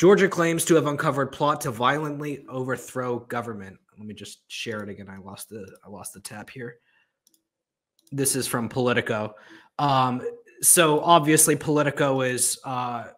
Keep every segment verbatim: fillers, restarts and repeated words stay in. Georgia claims to have uncovered plot to violently overthrow government. Let me just share it again. I lost the I lost the tab here. This is from Politico. Um, so obviously Politico is uh,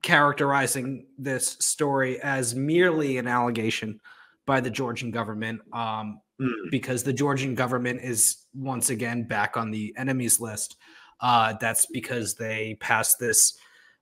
characterizing this story as merely an allegation by the Georgian government, um, mm. because the Georgian government is once again back on the enemies list. Uh, that's because they passed this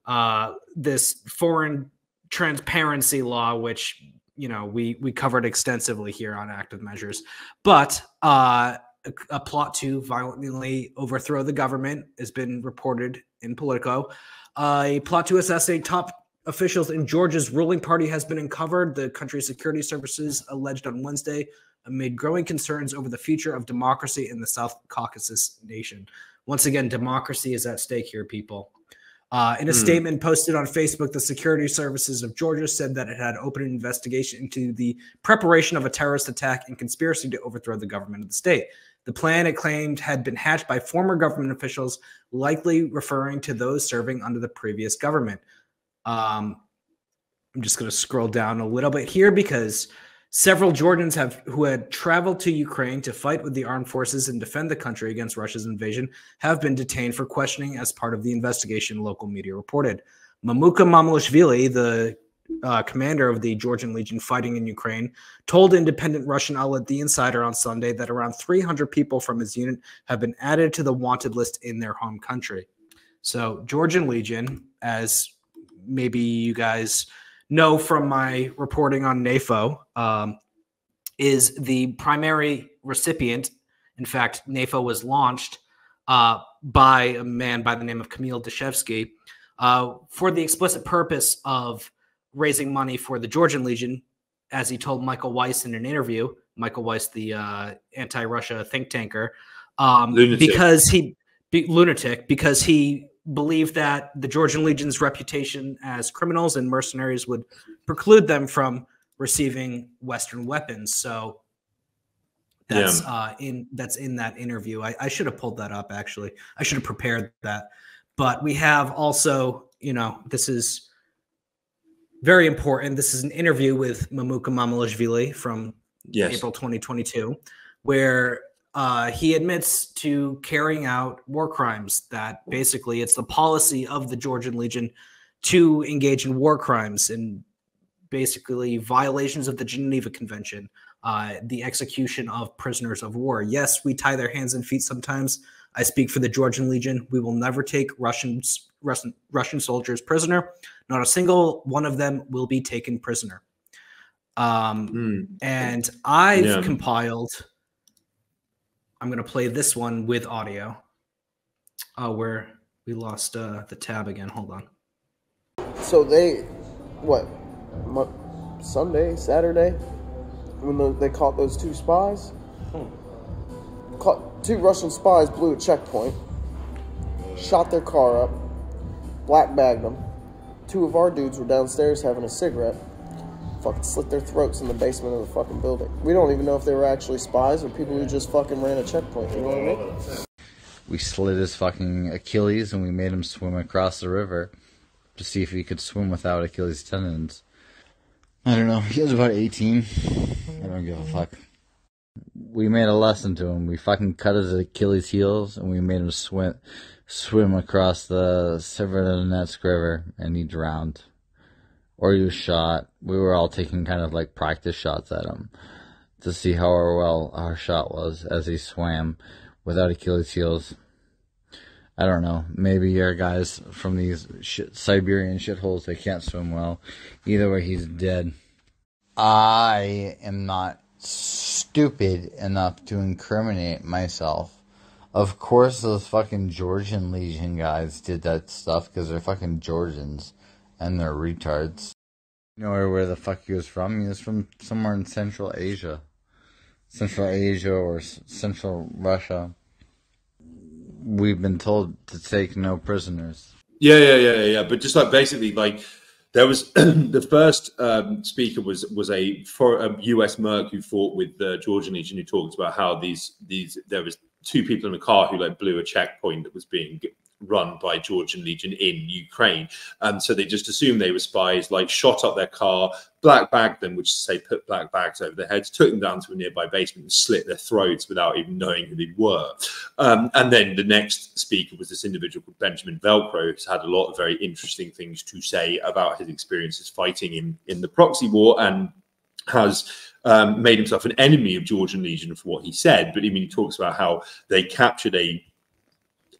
uh, this foreign transparency law, which you know we we covered extensively here on Active Measures. But uh, a, a plot to violently overthrow the government has been reported in Politico. Uh, a plot to assassinate top officials in Georgia's ruling party has been uncovered, the country's security services alleged on Wednesday, amid growing concerns over the future of democracy in the South Caucasus nation. Once again, democracy is at stake here, people. Uh, in a mm. statement posted on Facebook, the security services of Georgia said that it had opened an investigation into the preparation of a terrorist attack and conspiracy to overthrow the government of the state. The plan, it claimed, had been hatched by former government officials, likely referring to those serving under the previous government. Um, I'm just going to scroll down a little bit here because several Georgians have who had traveled to Ukraine to fight with the armed forces and defend the country against Russia's invasion have been detained for questioning as part of the investigation, local media reported. Mamuka Mamulashvili, the uh, commander of the Georgian Legion fighting in Ukraine, told independent Russian outlet The Insider on Sunday that around three hundred people from his unit have been added to the wanted list in their home country. So Georgian Legion, as maybe you guys know from my reporting on NAFO, um, is the primary recipient. In fact, NAFO was launched uh, by a man by the name of Kamil Deshevsky uh, for the explicit purpose of raising money for the Georgian Legion, as he told Michael Weiss in an interview, Michael Weiss, the uh, anti-Russia think tanker, um, lunatic. because he, be, lunatic, because he, believe that the Georgian Legion's reputation as criminals and mercenaries would preclude them from receiving Western weapons. So that's yeah. uh, in that's in that interview. I, I should have pulled that up, actually. I should have prepared that. But we have also, you know, this is very important. This is an interview with Mamuka Mamulashvili from yes. April twenty twenty-two, where Uh, he admits to carrying out war crimes, that basically it's the policy of the Georgian Legion to engage in war crimes and basically violations of the Geneva Convention, uh, the execution of prisoners of war. Yes, we tie their hands and feet sometimes. I speak for the Georgian Legion. We will never take Russians, Russian, Russian soldiers prisoner. Not a single one of them will be taken prisoner. Um, mm. And I've yeah. compiled... I'm going to play this one with audio. Oh, where we lost uh, the tab again. Hold on. So they, what, Sunday, Saturday, when the, they caught those two spies? Hmm. Caught two Russian spies, blew a checkpoint, shot their car up, black bagged them. Two of our dudes were downstairs having a cigarette. Fucking slit their throats in the basement of the fucking building. We don't even know if they were actually spies or people who just fucking ran a checkpoint. You know what I mean? We slit his fucking Achilles and we made him swim across the river to see if he could swim without Achilles tendons. I don't know. He was about eighteen. I don't give a fuck. We made a lesson to him. We fucking cut his Achilles heels and we made him swim, swim across the Severodonetsk River and he drowned. Or he was shot. We were all taking kind of like practice shots at him to see how well our shot was as he swam without Achilles heels. I don't know. Maybe your guys from these shit, Siberian shitholes, they can't swim well. Either way, he's dead. I am not stupid enough to incriminate myself. Of course those fucking Georgian Legion guys did that stuff because they're fucking Georgians. And they're retards. You know where the fuck he was from? He was from somewhere in Central Asia. Central Asia or Central Russia. We've been told to take no prisoners. Yeah, yeah, yeah, yeah. But just like basically like there was the first um, speaker was was a, for, a U S merc who fought with the Georgian Legion who talked about how these, these there was two people in a car who like blew a checkpoint that was being run by Georgian Legion in Ukraine. And so they just assumed they were spies, like shot up their car, black bagged them, which is to say put black bags over their heads, took them down to a nearby basement and slit their throats without even knowing who they were. Um, and then the next speaker was this individual called Benjamin Velcro, who's had a lot of very interesting things to say about his experiences fighting in, in the proxy war, and has um, made himself an enemy of Georgian Legion for what he said. But I mean, he talks about how they captured a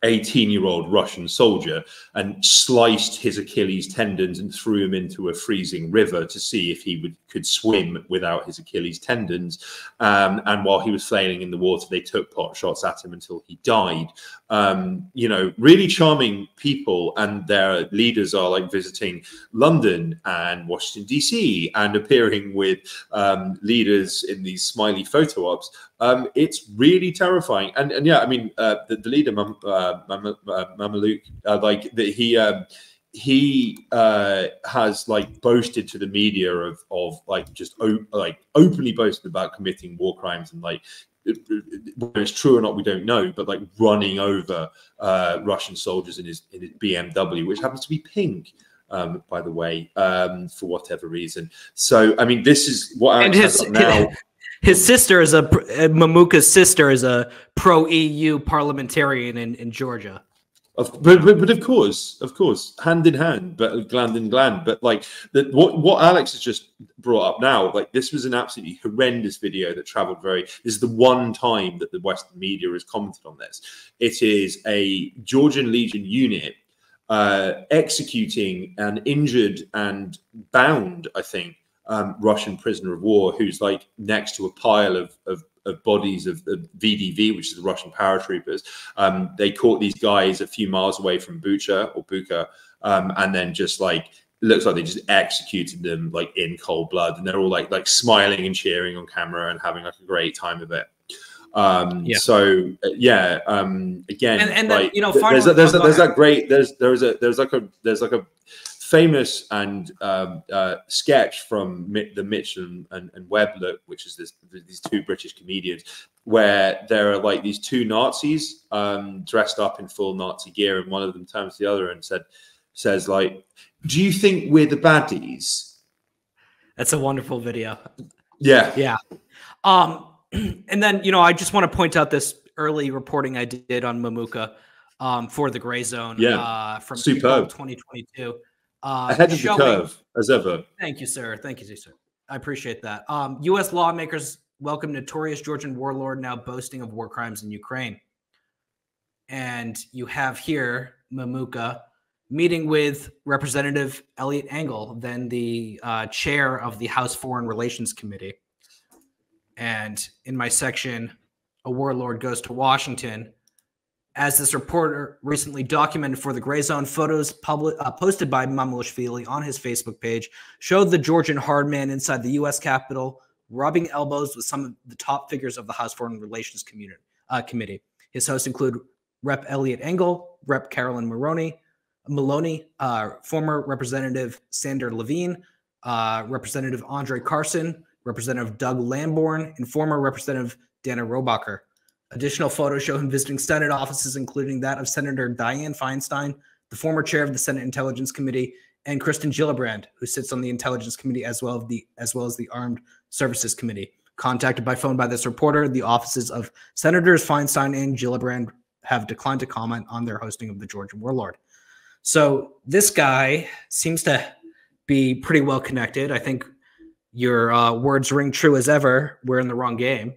eighteen-year-old Russian soldier and sliced his Achilles tendons and threw him into a freezing river to see if he would could swim without his Achilles tendons. Um, and while he was flailing in the water, they took pot shots at him until he died. Um, you know, really charming people, and their leaders are like visiting London and Washington, D C and appearing with um, leaders in these smiley photo ops. Um, it's really terrifying. And, and yeah, I mean, uh, the, the leader, Mam uh, Mam uh, Mamluk, uh, like the, he, um, he uh, has like boasted to the media of, of like just like openly boasted about committing war crimes and like, whether it's true or not, we don't know, but like running over uh, Russian soldiers in his, in his B M W, which happens to be pink. Um, by the way, um, for whatever reason. So, I mean, this is what Alex has up now. His sister is a Mamuka's sister is a pro-E U parliamentarian in, in Georgia. Of, but, but, but of course, of course, hand in hand, but gland in gland. But like the, what what Alex has just brought up now, like this was an absolutely horrendous video that travelled very. This is the one time that the Western media has commented on this. It is a Georgian Legion unit uh, executing an injured and bound, I think, Um, Russian prisoner of war who's like next to a pile of, of, of bodies of, of V D V, which is the Russian paratroopers. Um, they caught these guys a few miles away from Bucha or Bucha, um, and then just like looks like they just executed them like in cold blood, and they're all like like smiling and cheering on camera and having like a great time of it. Um, yeah. So uh, yeah, um, again, and, and like, the, you know, there's, there's, there's, there's that great there's there's a there's like a there's like a famous and um, uh, sketch from the Mitch and, and, and Webb look, which is this, these two British comedians, where there are like these two Nazis um, dressed up in full Nazi gear, and one of them turns to the other and said, says like, "Do you think we're the baddies?" That's a wonderful video. Yeah, yeah. Um, and then you know, I just want to point out this early reporting I did on Mamuka um, for the Grey Zone. Yeah, uh, from April twenty twenty-two. Uh, Ahead of showing, the curve, as ever. Thank you, sir. Thank you, sir. I appreciate that. Um, U S lawmakers welcome notorious Georgian warlord now boasting of war crimes in Ukraine. And you have here Mamuka meeting with Representative Elliot Engel, then the uh, chair of the House Foreign Relations Committee. And in my section, a warlord goes to Washington. As this reporter recently documented for the Grey Zone, photos public, uh, posted by Mamulashvili on his Facebook page showed the Georgian hard man inside the U S Capitol rubbing elbows with some of the top figures of the House Foreign Relations community, uh, Committee. His hosts include Representative Elliot Engel, Representative Carolyn Maloney, Maloney uh, former Representative Sander Levine, uh, Representative Andre Carson, Representative Doug Lamborn, and former Representative Dana Rohrabacher. Additional photos show him visiting Senate offices, including that of Senator Dianne Feinstein, the former chair of the Senate Intelligence Committee, and Kristen Gillibrand, who sits on the Intelligence Committee as well as the, as well as the Armed Services Committee. Contacted by phone by this reporter, the offices of Senators Feinstein and Gillibrand have declined to comment on their hosting of the Georgian warlord. So this guy seems to be pretty well connected. I think your uh, words ring true as ever. We're in the wrong game.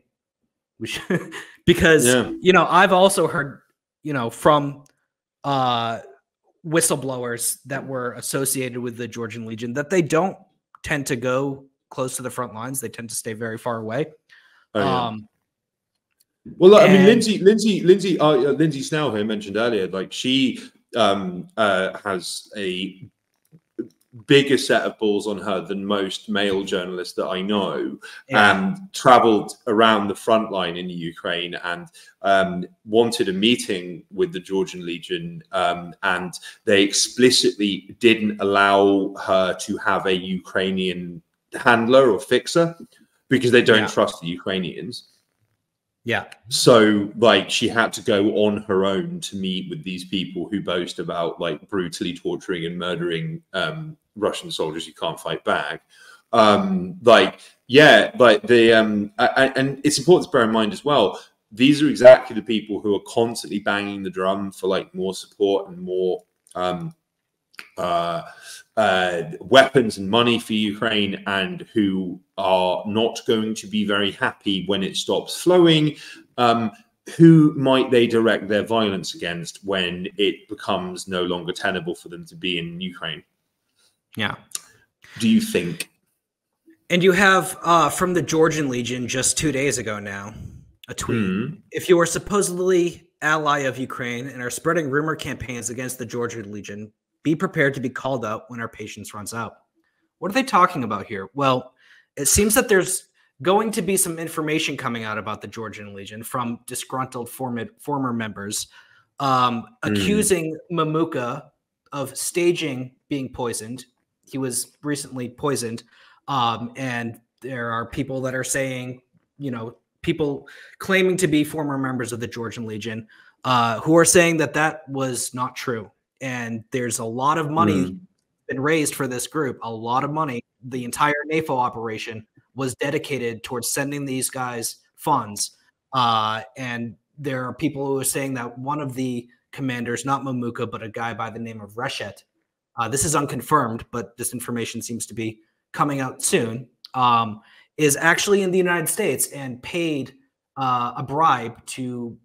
We should... Because, yeah. you know, I've also heard, you know, from uh, whistleblowers that were associated with the Georgian Legion that they don't tend to go close to the front lines. They tend to stay very far away. Oh, yeah. um, well, look, and... I mean, Lindsay, Lindsay, Lindsay, uh, Lindsay Snell, who I mentioned earlier, like she um, uh, has a bigger set of balls on her than most male journalists that I know, yeah. and traveled around the front line in Ukraine and um, wanted a meeting with the Georgian Legion, um, and they explicitly didn't allow her to have a Ukrainian handler or fixer because they don't yeah. trust the Ukrainians. Yeah. So like she had to go on her own to meet with these people who boast about like brutally torturing and murdering um, Russian soldiers who can't fight back. Um, like, yeah, like the, um, I, and it's important to bear in mind as well, these are exactly the people who are constantly banging the drum for like more support and more um, uh, uh, weapons and money for Ukraine, and who are not going to be very happy when it stops flowing. Um, who might they direct their violence against when it becomes no longer tenable for them to be in Ukraine? Yeah. Do you think? And you have uh, from the Georgian Legion just two days ago now, a tweet. Mm. If you are supposedly ally of Ukraine and are spreading rumor campaigns against the Georgian Legion, be prepared to be called out when our patience runs out. What are they talking about here? Well, it seems that there's going to be some information coming out about the Georgian Legion from disgruntled former, former members um, accusing mm. Mamuka of staging being poisoned. He was recently poisoned. Um, and there are people that are saying, you know, people claiming to be former members of the Georgian Legion uh, who are saying that that was not true. And there's a lot of money mm. been raised for this group, a lot of money. The entire NAFO operation was dedicated towards sending these guys funds. Uh, and there are people who are saying that one of the commanders, not Mamuka, but a guy by the name of Reshet. Uh, this is unconfirmed, but this information seems to be coming out soon, um, is actually in the United States and paid uh, a bribe to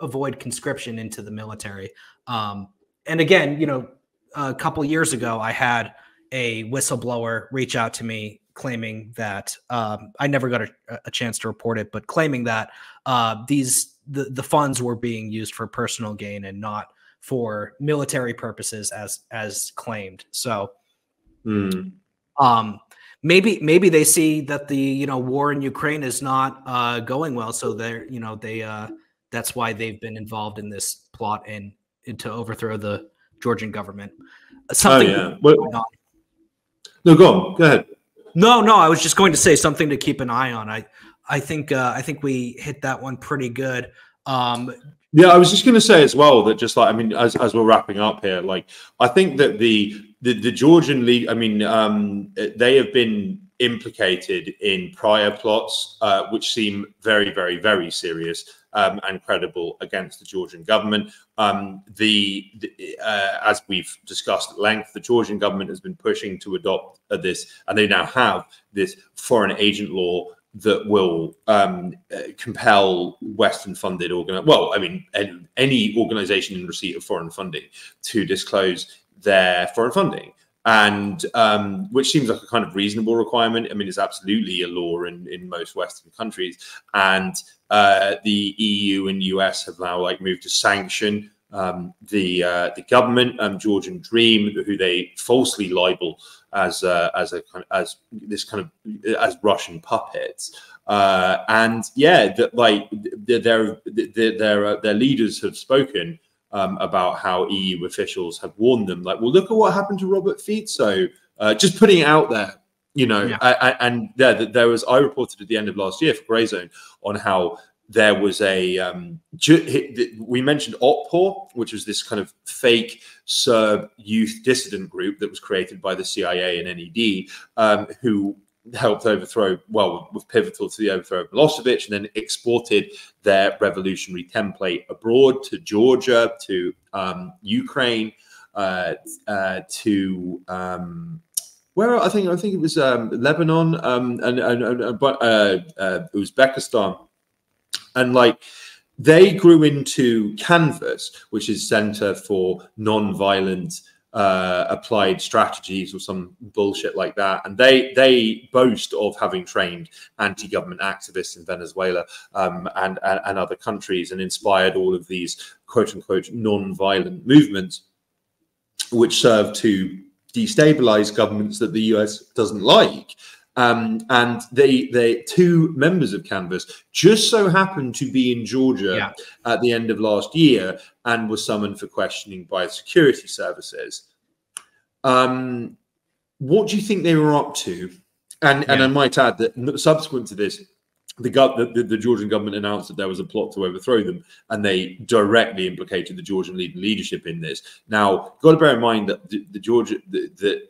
avoid conscription into the military. Um, and again, you know, a couple years ago, I had a whistleblower reach out to me claiming that um, I never got a, a chance to report it, but claiming that uh, these the, the funds were being used for personal gain and not for military purposes as as claimed. So. Mm. Um, maybe, maybe they see that the, you know, war in Ukraine is not, uh, going well. So they're, you know, they, uh, that's why they've been involved in this plot and, and to overthrow the Georgian government. Something. Oh, yeah. What? No, go on. Go ahead. No, no, I was just going to say something to keep an eye on. I, I think, uh, I think we hit that one pretty good. Um, yeah, I was just going to say as well that just like, I mean, as, as we're wrapping up here, like, I think that the, The, the Georgian League, I mean, um, they have been implicated in prior plots, uh, which seem very, very, very serious um, and credible against the Georgian government. Um, the, the uh, as we've discussed at length, the Georgian government has been pushing to adopt uh, this, and they now have this foreign agent law that will um, compel Western-funded organ. Well, I mean, any organization in receipt of foreign funding to disclose their foreign funding, and um, which seems like a kind of reasonable requirement. I mean, it's absolutely a law in, in most Western countries, and uh, the E U and U S have now like moved to sanction um, the uh, the government, um, Georgian Dream, who they falsely libel as uh, as a kind of, as this kind of as Russian puppets, uh, and yeah, that like their their their leaders have spoken. Um, about how E U officials have warned them, like, well, look at what happened to Robert Fico. Uh, just putting it out there, you know. Yeah. I, I, and there, there was, I reported at the end of last year for Grey Zone on how there was a, um, we mentioned Otpor, which was this kind of fake Serb youth dissident group that was created by the C I A and N E D, um, who helped overthrow, well, was pivotal to the overthrow of Milosevic, and then exported their revolutionary template abroad to Georgia, to um, Ukraine, uh, uh, to um, where I think I think it was um, Lebanon, um, and and but uh, uh, Uzbekistan, and like they grew into Canvas, which is Center for Nonviolent. Uh, applied strategies or some bullshit like that, and they they boast of having trained anti-government activists in Venezuela um, and, and and other countries, and inspired all of these quote-unquote non-violent movements, which serve to destabilize governments that the U S doesn't like. Um, and they, they two members of Canvas just so happened to be in Georgia yeah. at the end of last year and were summoned for questioning by security services. Um, what do you think they were up to? And, yeah. and I might add that subsequent to this, The, the, the Georgian government announced that there was a plot to overthrow them, and they directly implicated the Georgian leadership in this. Now, you've got to bear in mind that the, the, Georgia, the, the,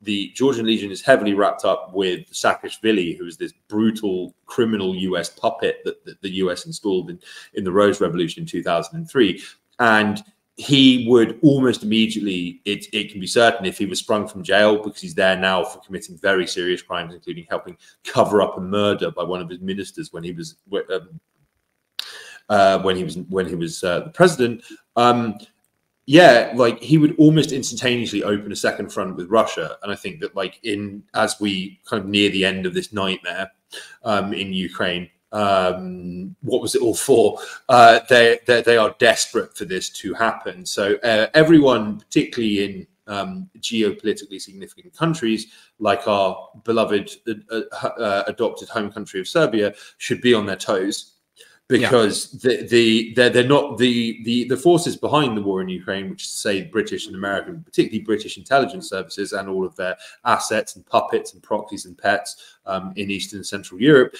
the Georgian Legion is heavily wrapped up with Sakashvili, who is this brutal criminal U S puppet that, that the U S installed in, in the Rose Revolution in two thousand three. And he would almost immediately, it, it can be certain, if he was sprung from jail, because he's there now for committing very serious crimes, including helping cover up a murder by one of his ministers when he was um, uh, when he was when he was uh, the president. Um, yeah, like he would almost instantaneously open a second front with Russia, and I think that, like, in as we kind of near the end of this nightmare um, in Ukraine. Um, what was it all for? Uh, they, they they are desperate for this to happen. So uh, everyone, particularly in um, geopolitically significant countries like our beloved uh, uh, adopted home country of Serbia, should be on their toes, because yeah. the the they're, they're not the the the forces behind the war in Ukraine, which is, say, British and American, particularly British intelligence services and all of their assets and puppets and proxies and pets um, in Eastern and Central Europe.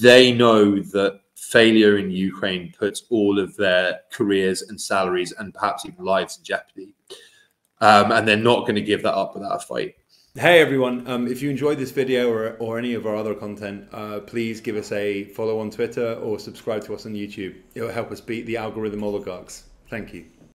They know that failure in Ukraine puts all of their careers and salaries and perhaps even lives in jeopardy, um, and they're not going to give that up without a fight. Hey everyone, um, if you enjoyed this video or, or any of our other content, uh, please give us a follow on Twitter or subscribe to us on YouTube. It will help us beat the algorithm oligarchs. Thank you.